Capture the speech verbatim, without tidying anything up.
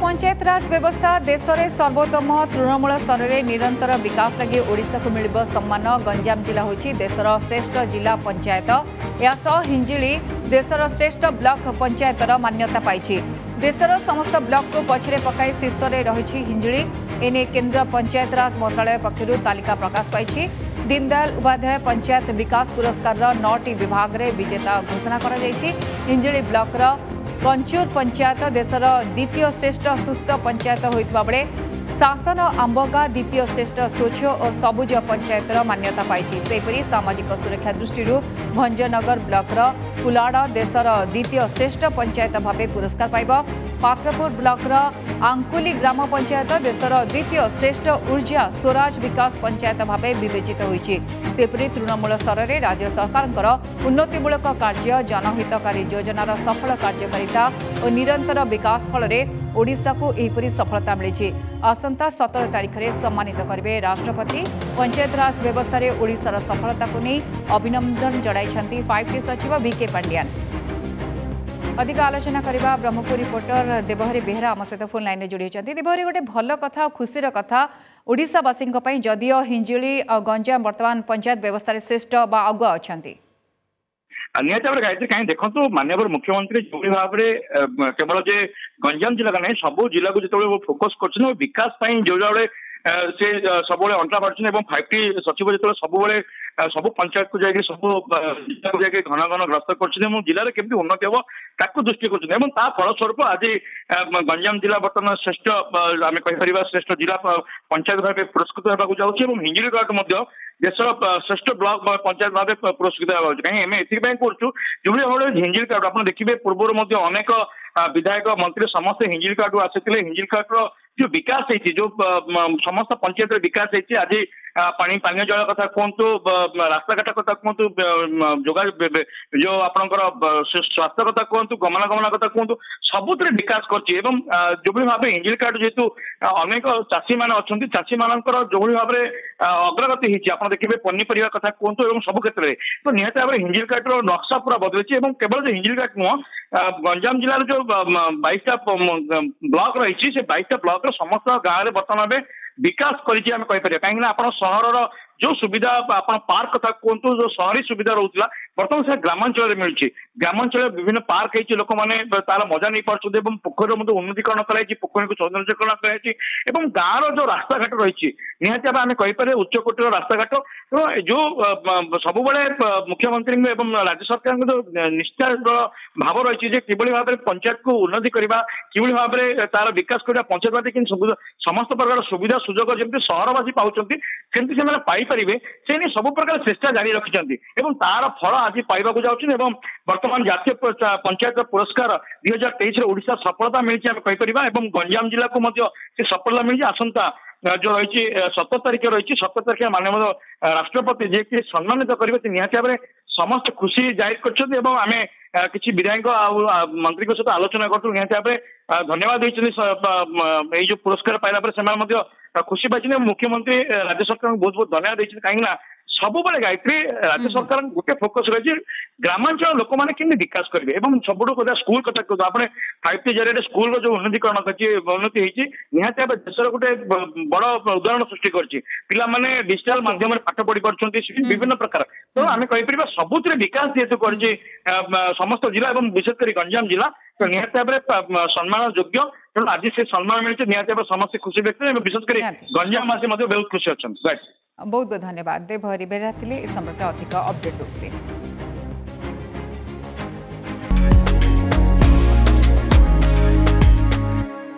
पंचायत राज व्यवस्था देश में सर्वोत्तम तृणमूल स्तर में निरंतर विकास लगे ओडिशा को मिलिबो सम्मान। गंजाम जिला होछि देशर श्रेष्ठ जिला पंचायत। यासह हिंजिली देशर श्रेष्ठ ब्लॉक पंचायतर मान्यता पाई। देशर समस्त ब्लॉक को पछरे पकाई शीर्ष में रही हिंजिली। एने केन्द्र पंचायत राज मंत्रालय पक्षर तालिका प्रकाश पाई। दीनदयाल उपाध्याय पंचायत विकास पुरस्कार नौटी विभाग में विजेता घोषणा कर हिंजिली ब्लॉक कंचूर पंचायत देशर द्वितीय श्रेष्ठ सुस्थ पंचायत होता बेले शासन आंबगा द्वितीय श्रेष्ठ स्वच्छ और सबुज पंचायतर मान्यता पाई। सेपरी सामाजिक सुरक्षा दृष्टि भंजनगर ब्लॉकर कुलाड़ा देशर द्वितीय श्रेष्ठ पंचायत भाव पुरस्कार पाइब। पाकरपुर ब्लॉकर अंकुली ग्राम पंचायत देशर द्वितीय श्रेष्ठ ऊर्जा स्वराज विकास पंचायत भाव बिबेचित होती। सेपरी तृणमूल स्तर में राज्य सरकार उन्नतिमूलक कार्य जनहितकारी योजनार सफल कार्यकारिता और निरंतर विकास फल ओडिशा को यहपरी सफलता मिली। आसंता सत्रह तारीख में सम्मानित करेंगे राष्ट्रपति। पंचायत राज व्यवस्था में ओडिशार सफलता को नहीं अभिनंदन जड़ाई फाइव टी सचिव बीके पांड्यान। अधिक आलोचना करवा ब्रह्मपुर रिपोर्टर देवहरि बेहरा आम सहित फोन लाइन में जोड़ी होती। देवहरि, गोटे भल कथा और खुशीर कथा ओडिशावासी जदियो हिंजिली और गंजाम बर्तमान पंचायत व्यवस्था श्रेष्ठ बा आगुआ अच्छा निहत्य भाव गायत्री कहीं देखो मानवर मुख्यमंत्री जो भाव में केवल जे गंजाम जिला का नहीं सबू जिला को जो फोकस कर विकास जो से सब अंटा पार्टी फाइव टी सचिव जो सब सब पंचायत को जाकि सब जिला को जाकि घन घन ग्रस्त कर जिले केमती उन्नति हम ताकू दृष्टि करलस्वरूप आज गंजाम जिला बर्तमान श्रेष्ठ आम कहीपर श्रेष्ठ जिला पंचायत भाव पुरस्कृत होगा जाऊँगी और हिंजिली ब्लॉक देशर श्रेष्ठ ब्लॉक पंचायत भाव पुरस्कृत होगा कहीं आम एपाई करूँ जो भाव हिंजिली कार्ड आप देखिए पूर्वर अनेक विधायक मंत्री समस्त हिंजिली कार्ड को आसते हिंजिली कार्ड जो विकास होती जो समस्त पंचायत विकास होती आज पानी पानी जल कथा कहतु रास्ताघाट कथा कहतु जोगा जो आपणकर स्वास्थ्य कथा कहतु गमनागमन कथा कहतु सबुत विकास करछि एवं जो भाव हिंजिली कार्ड जेतु अनेक चाषी मान अच्छा चाषी मान जो भाव अग्रगति होती आप देखिए पनीपरिया कथा कहतु और सब क्षेत्र में तो निहत भाव हिंजिली कार्डर नक्शा पूरा बदलि केवल जो हिंजिली कार्ड नुह गंजाम जिलार जो बैशटा ब्लॉक रही से बैशटा ब्लॉक समस्त गाँव में बर्तमान विकास करेंपर कहीं आप सहर जो सुविधा आप पार्क कथा कहतु जो शहरी सुविधा रोला बर्तमान से ग्रामांचल मिलूँ ग्रामांचल विभिन्न पार्क होती लोक मैंने तार मजा नहीं पार्टी और पोखर उन्नतिकरण कराई पोखरी को सौंदर्यकरण कराई और गाँव जो रास्ताघाट रही निहती भाव आम कहीपर उच्चकोटीर रास्ताघाट जो सब मुख्यमंत्री एवं राज्य सरकार निष्ठा भाव रही कि भाव पंचायत को उन्नति करवा कि भाव में तार विकास करवा पंचायत भाव समस्त प्रकार सुविधा सुजोग जमी सहरवासी पाँच से पाई पारे से नहीं सब प्रकार चेष्टा जारी रखिंट तार फल आज पाइबा जाऊँ बर्तमान जातीय पंचायत पुरस्कार दुई हजार तेईस ओडिशा सफलता मिली आम कहीपर और गंजाम जिला को सफलता मिली। आसंता जो रही सतर तारिख रही सतर तारिख माननीय राष्ट्रपति जी की सम्मानित करेंगे निहत भाव में समस्त खुशी जाहिर करछथि एवं आमे किसी विधायक मंत्री को सहित आलोचना करथु निहत भाव में धन्यवाद देछथि जो पुरस्कार पाइला पर सेमान मध्य खुशी पाइछथि। मुख्यमंत्री राज्य सरकार को बहुत बहुत धन्यवाद देछथि काहेकि सबु बेले गायत्री राज्य सरकार गोटे फोकस रही ग्रामांचल लोक मैंने केमि विकास करेंगे और सब क्या स्कूल कथा कहते आपने फाइव टी जरिए स्कूल जो उन्नतिकरण कर उन्नति होती निहत भाव देशर गोटे बड़ उदाहरण सृष्टि करछि पिलाने डिजिटल माध्यम पाठ पढ़ी पार्टी विभिन्न प्रकार तो आम कहीपर सबुति विकास जेहेतु करछि समस्त जिला और विशेषकर गंजाम जिला तो निहत भाव में सम्मान योग्य तेना आज से सम्मान मिले निहत भाव समस्त खुशी व्यक्त विशेषकर गंजामवासी बहुत खुशी अच्छा। बहुत बहुत धन्यवाद देवहरि बेहरा। इस संपर्क अधिक अपडेट दूसरे।